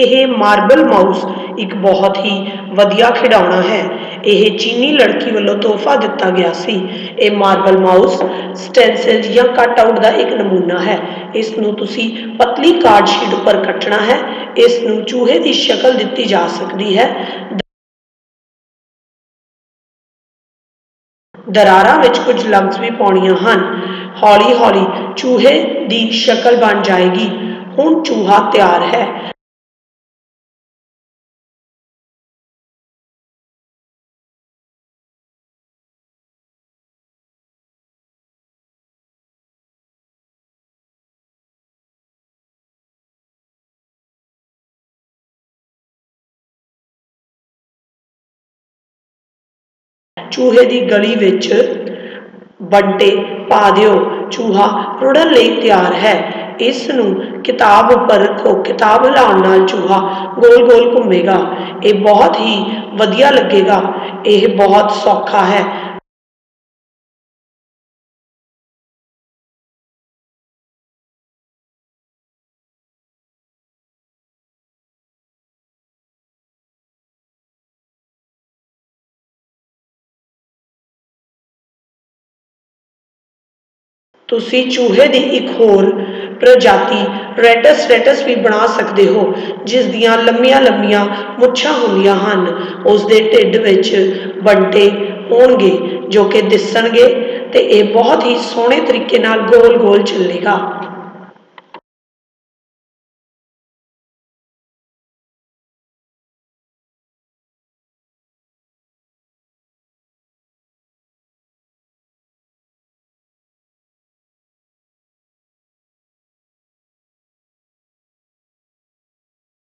ਇਹ marble mouse ਇੱਕ ਬਹੁਤ ਹੀ ਵਧੀਆ ਖਿਡੌਣਾ ਹੈ। ਇਹ ਚੀਨੀ ਲੜਕੀ ਵੱਲੋਂ ਤੋਹਫਾ ਦਿੱਤਾ ਗਿਆ ਸੀ। ਇਹ ਮਾਰਬਲ ਮਾਊਸ ਸਟੈਂਸਲ ਜਾਂ ਕੱਟ ਆਊਟ ਦਾ ਇੱਕ ਨਮੂਨਾ ਹੈ। ਇਸ ਨੂੰ ਤੁਸੀਂ ਪਤਲੀ ਕਾਰਡ ਸ਼ੀਟ ਉੱਪਰ ਕੱਟਣਾ ਹੈ। ਇਸ ਨੂੰ ਚੂਹੇ ਦੀ ਸ਼ਕਲ ਦਿੱਤੀ ਜਾ ਸਕਦੀ ਹੈ। दरारा विच कुछ लम्स भी पाउणियां हन। हौली हौली चूहे दी शक्ल बन जाएगी। हुण चूहा तैयार है। चूहे की गली विच बंटे पा दिओ। चूहा रुड़न लई तैयार है। इस नूं किताब उपर रखो। किताब हिलाउण नाल चूहा गोल गोल घूमेगा। यह बहुत ही वधिया लगेगा। यह बहुत सौखा है। तुसी चूहे की एक होर प्रजाति रैटस रैटस भी बना सकते हो, जिस दियां लम्मियां लम्मियां मुछां हुंदियां हन। उस दे ढिड विच बंटे होणगे जो कि दिसणगे ते इह बहुत ही सोहणे तरीके नाल गोल गोल चलेगा।